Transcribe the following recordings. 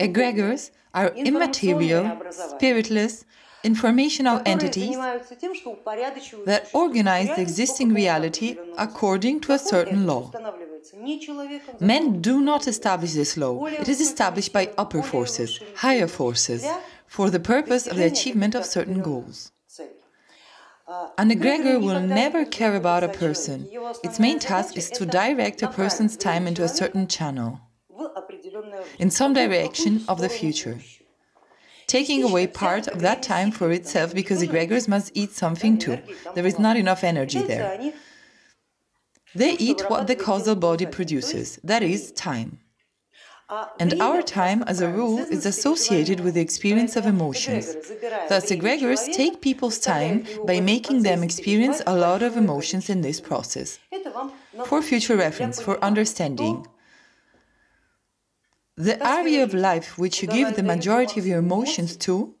Egregores are immaterial, spiritless, informational entities that organize the existing reality according to a certain law. Men do not establish this law. It is established by upper forces, higher forces, for the purpose of the achievement of certain goals. An egregor will never care about a person. Its main task is to direct a person's time into a certain channel, in some direction of the future, taking away part of that time for itself, because egregors must eat something too. There is not enough energy there. They eat what the causal body produces, that is, time. And our time, as a rule, is associated with the experience of emotions. Thus, egregors take people's time by making them experience a lot of emotions in this process. For future reference, for understanding, the area of life which you give the majority of your emotions to,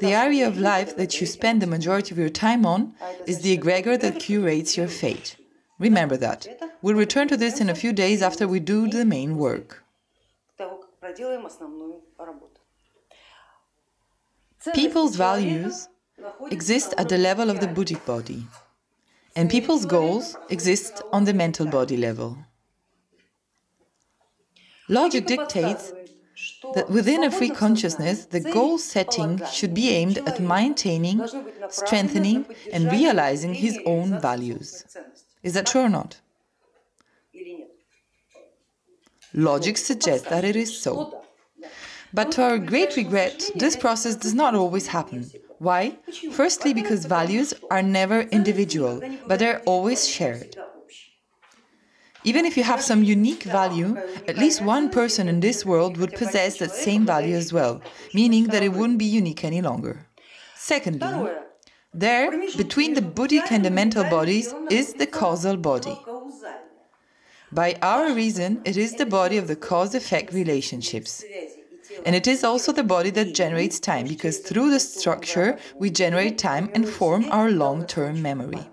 the area of life that you spend the majority of your time on, is the egregor that curates your fate. Remember that. We'll return to this in a few days after we do the main work. People's values exist at the level of the buddhic body, and people's goals exist on the mental body level. Logic dictates that within a free consciousness, the goal setting should be aimed at maintaining, strengthening, and realizing his own values. Is that true or not? Logic suggests that it is so. But to our great regret, this process does not always happen. Why? Firstly, because values are never individual, but they are always shared. Even if you have some unique value, at least one person in this world would possess that same value as well, meaning that it wouldn't be unique any longer. Secondly, there, between the buddhic and the mental bodies, is the causal body. By our reason, it is the body of the cause-effect relationships. And it is also the body that generates time, because through the structure we generate time and form our long-term memory.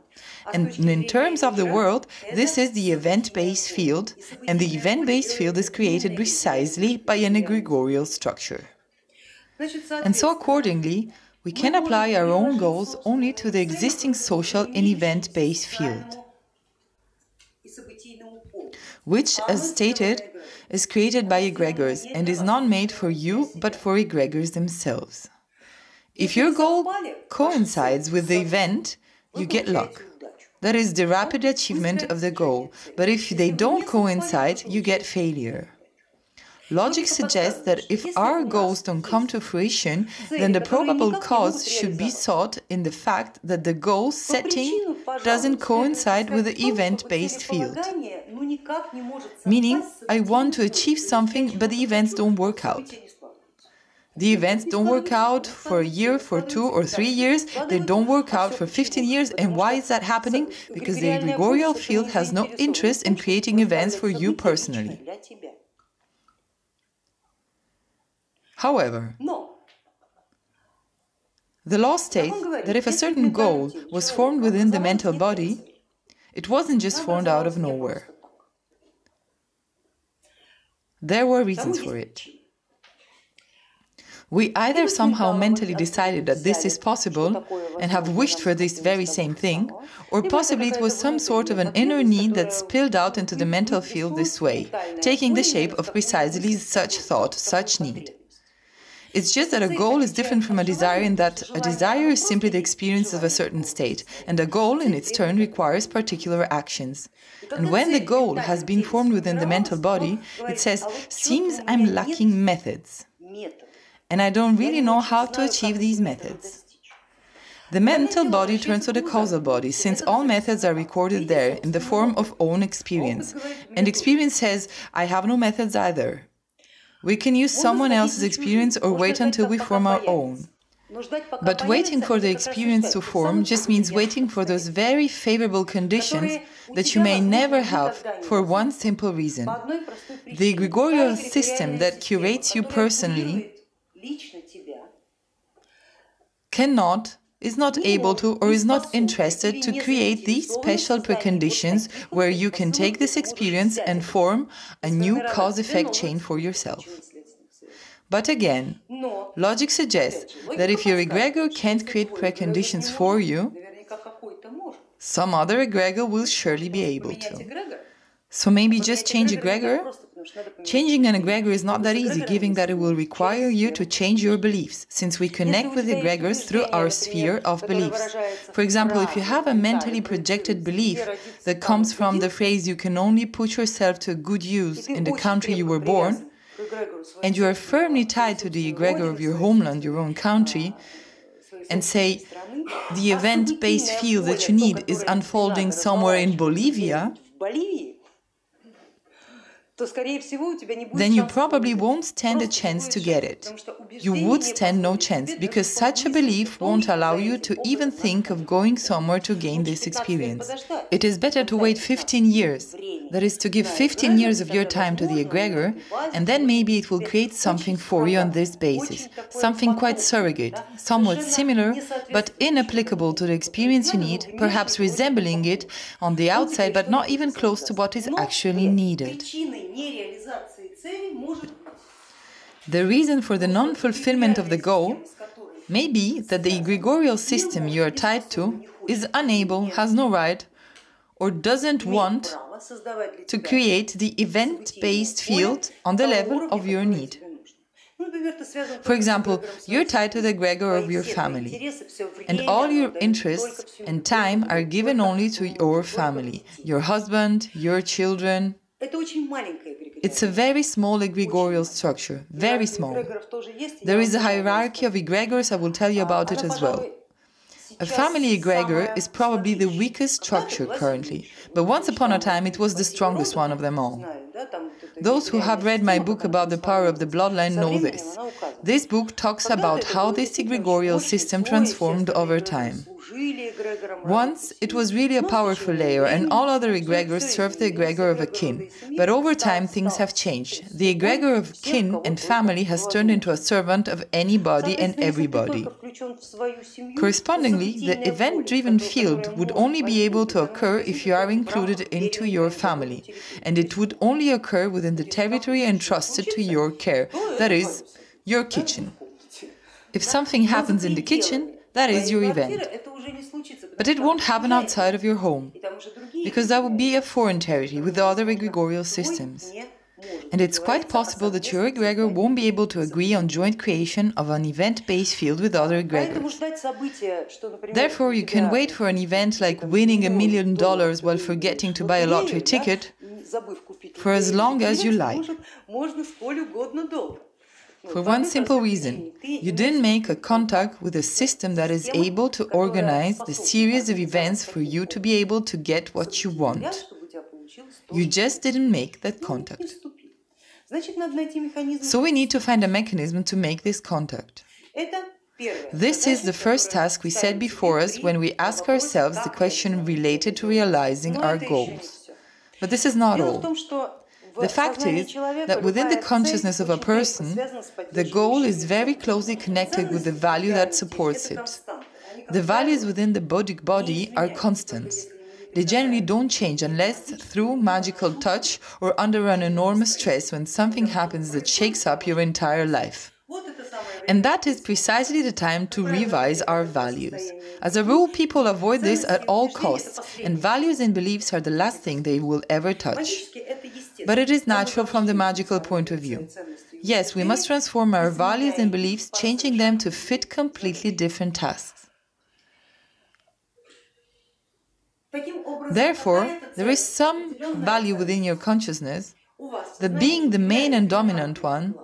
And in terms of the world, this is the event-based field, and the event-based field is created precisely by an egregorial structure. And so accordingly, we can apply our own goals only to the existing social and event-based field, which, as stated, is created by egregors and is not made for you but for egregors themselves. If your goal coincides with the event, you get luck. That is the rapid achievement of the goal, but if they don't coincide, you get failure. Logic suggests that if our goals don't come to fruition, then the probable cause should be sought in the fact that the goal setting doesn't coincide with the event-based field. Meaning, I want to achieve something, but the events don't work out. The events don't work out for a year, for 2 or 3 years, they don't work out for 15 years, and why is that happening? Because the egregorial field has no interest in creating events for you personally. However, the law states that if a certain goal was formed within the mental body, it wasn't just formed out of nowhere. There were reasons for it. We either somehow mentally decided that this is possible and have wished for this very same thing, or possibly it was some sort of an inner need that spilled out into the mental field this way, taking the shape of precisely such thought, such need. It's just that a goal is different from a desire in that a desire is simply the experience of a certain state, and a goal in its turn requires particular actions. And when the goal has been formed within the mental body, it says, "Seems I'm lacking methods, and I don't really know how to achieve these methods." The mental body turns to the causal body, since all methods are recorded there in the form of own experience. And experience says, "I have no methods either." We can use someone else's experience or wait until we form our own. But waiting for the experience to form just means waiting for those very favorable conditions that you may never have for one simple reason. The egregorial system that curates you personally cannot is not able to or is not interested to create these special preconditions where you can take this experience and form a new cause-effect chain for yourself. But again, logic suggests that if your egregor can't create preconditions for you, some other egregor will surely be able to. So maybe just change egregor? Changing an egregor is not that easy, given that it will require you to change your beliefs, since we connect with egregors through our sphere of beliefs. For example, if you have a mentally projected belief that comes from the phrase "you can only put yourself to good use in the country you were born," and you are firmly tied to the egregor of your homeland, your own country, and say the event-based field that you need is unfolding somewhere in Bolivia, then you probably won't stand a chance to get it. You would stand no chance, because such a belief won't allow you to even think of going somewhere to gain this experience. It is better to wait 15 years, that is, to give 15 years of your time to the egregor, and then maybe it will create something for you on this basis, something quite surrogate, somewhat similar, but inapplicable to the experience you need, perhaps resembling it on the outside, but not even close to what is actually needed. The reason for the non-fulfillment of the goal may be that the egregorial system you are tied to is unable, has no right, or doesn't want to create the event-based field on the level of your need. For example, you're tied to the egregor of your family, and all your interests and time are given only to your family, your husband, your children. It's a very small egregorial structure, very small. There is a hierarchy of egregors, I will tell you about it as well. A family egregor is probably the weakest structure currently, but once upon a time it was the strongest one of them all. Those who have read my book about the power of the bloodline know this. This book talks about how this egregorial system transformed over time. Once, it was really a powerful layer, and all other egregors served the egregor of a kin. But over time, things have changed. The egregor of kin and family has turned into a servant of anybody and everybody. Correspondingly, the event-driven field would only be able to occur if you are included into your family, and it would only occur within the territory entrusted to your care, that is, your kitchen. If something happens in the kitchen, that is your event. But it won't happen outside of your home, because that would be a foreign territory with other egregorial systems. And it's quite possible that your egregor won't be able to agree on joint creation of an event-based field with other egregors. Therefore, you can wait for an event like winning $1 million while forgetting to buy a lottery ticket for as long as you like. For one simple reason, you didn't make a contact with a system that is able to organize the series of events for you to be able to get what you want. You just didn't make that contact. So we need to find a mechanism to make this contact. This is the first task we set before us when we ask ourselves the question related to realizing our goals. But this is not all. The fact is that within the consciousness of a person, the goal is very closely connected with the value that supports it. The values within the buddhic body are constants. They generally don't change unless through magical touch or under an enormous stress when something happens that shakes up your entire life. And that is precisely the time to revise our values. As a rule, people avoid this at all costs, and values and beliefs are the last thing they will ever touch. But it is natural from the magical point of view. Yes, we must transform our values and beliefs, changing them to fit completely different tasks. Therefore, there is some value within your consciousness that, being the main and dominant one,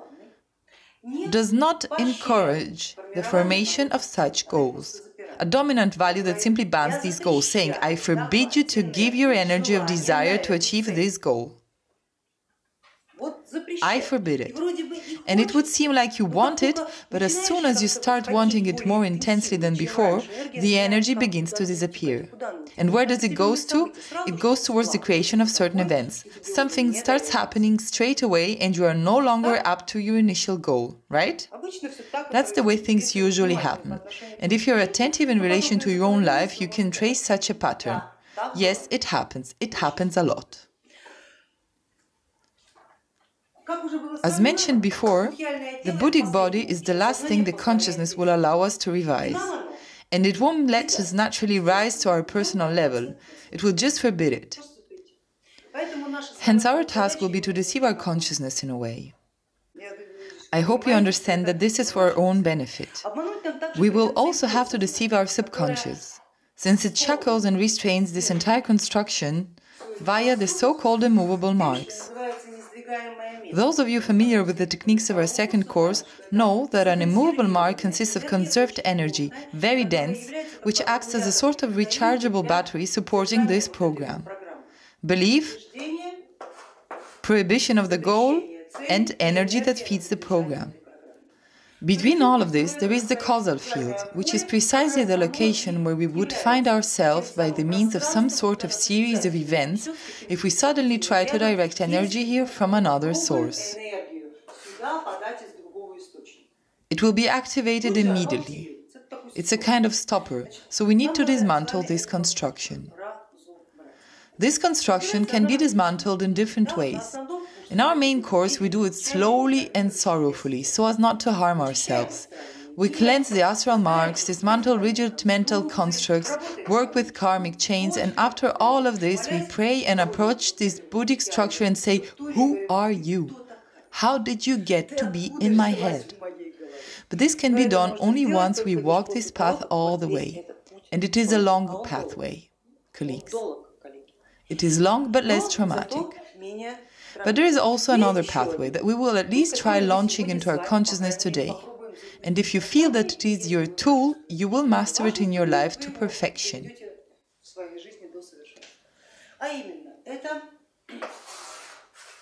does not encourage the formation of such goals. A dominant value that simply bans these goals, saying, "I forbid you to give your energy of desire to achieve this goal. I forbid it." And it would seem like you want it, but as soon as you start wanting it more intensely than before, the energy begins to disappear. And where does it go to? It goes towards the creation of certain events. Something starts happening straight away and you are no longer up to your initial goal, right? That's the way things usually happen. And if you're attentive in relation to your own life, you can trace such a pattern. Yes, it happens. It happens a lot. As mentioned before, the buddhic body is the last thing the consciousness will allow us to revise. And it won't let us naturally rise to our personal level. It will just forbid it. Hence, our task will be to deceive our consciousness in a way. I hope you understand that this is for our own benefit. We will also have to deceive our subconscious, since it shackles and restrains this entire construction via the so-called immovable marks. Those of you familiar with the techniques of our second course know that an immovable mark consists of conserved energy, very dense, which acts as a sort of rechargeable battery supporting this program. Belief, prohibition of the goal, and energy that feeds the program. Between all of this, there is the causal field, which is precisely the location where we would find ourselves by the means of some sort of series of events if we suddenly try to direct energy here from another source. It will be activated immediately. It's a kind of stopper, so we need to dismantle this construction. This construction can be dismantled in different ways. In our main course, we do it slowly and sorrowfully, so as not to harm ourselves. We cleanse the astral marks, dismantle rigid mental constructs, work with karmic chains, and after all of this, we pray and approach this Buddhic structure and say, "Who are you? How did you get to be in my head?" But this can be done only once we walk this path all the way. And it is a long pathway, colleagues. It is long but less traumatic. But there is also another pathway that we will at least try launching into our consciousness today. And if you feel that it is your tool, you will master it in your life to perfection.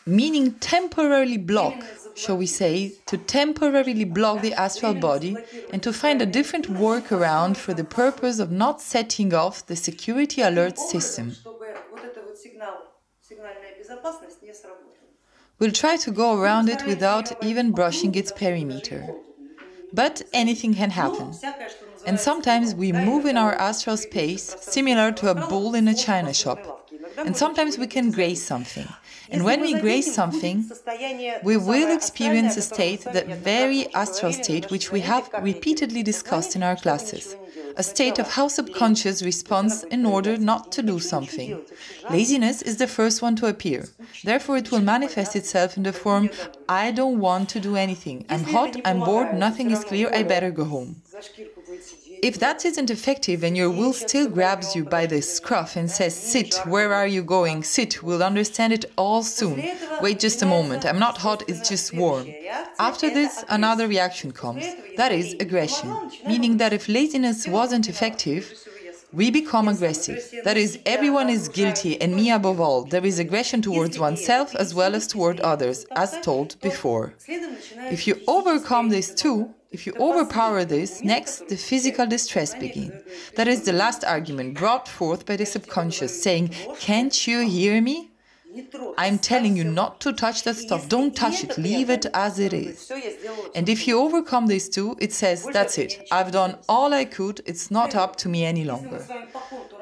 Meaning temporarily block, shall we say, to temporarily block the astral body and to find a different workaround for the purpose of not setting off the security alert system. We'll try to go around it without even brushing its perimeter. But anything can happen. And sometimes we move in our astral space, similar to a bull in a china shop. And sometimes we can graze something. And when we graze something, we will experience a state, that very astral state, which we have repeatedly discussed in our classes. A state of how subconscious responds in order not to do something. Laziness is the first one to appear. Therefore, it will manifest itself in the form, "I don't want to do anything. I'm hot, I'm bored, nothing is clear, I better go home." If that isn't effective and your will still grabs you by the scruff and says, "Sit, where are you going? Sit, we'll understand it all soon. Wait just a moment, I'm not hot, it's just warm." After this, another reaction comes, that is aggression, meaning that if laziness wasn't effective, we become aggressive. That is, everyone is guilty, and me above all. There is aggression towards oneself as well as toward others, as told before. If you overcome this too, if you overpower this, next the physical distress begins. That is the last argument brought forth by the subconscious, saying, "Can't you hear me? I'm telling you not to touch that stuff, don't touch it, leave it as it is." And if you overcome these two, it says, "That's it, I've done all I could, it's not up to me any longer."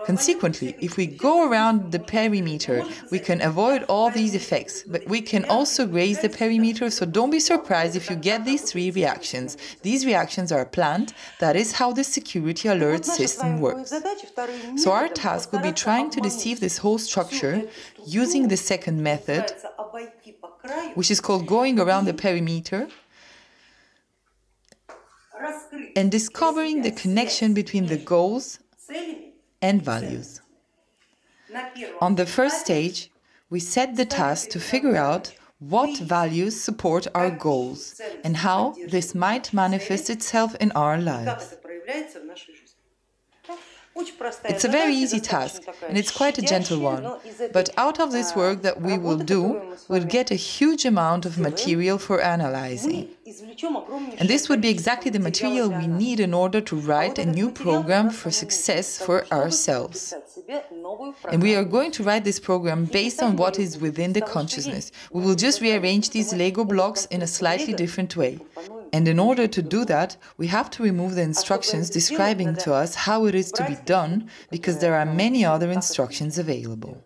Consequently, if we go around the perimeter, we can avoid all these effects, but we can also graze the perimeter, so don't be surprised if you get these three reactions. These reactions are planned, that is how the security alert system works. So our task will be trying to deceive this whole structure using the second method, which is called going around the perimeter, and discovering the connection between the goals and values. On the first stage, we set the task to figure out what values support our goals and how this might manifest itself in our lives. It's a very easy task, and it's quite a gentle one. But out of this work that we will do, we'll get a huge amount of material for analyzing. And this would be exactly the material we need in order to write a new program for success for ourselves. And we are going to write this program based on what is within the consciousness. We will just rearrange these Lego blocks in a slightly different way. And in order to do that, we have to remove the instructions describing to us how it is to be done, because there are many other instructions available.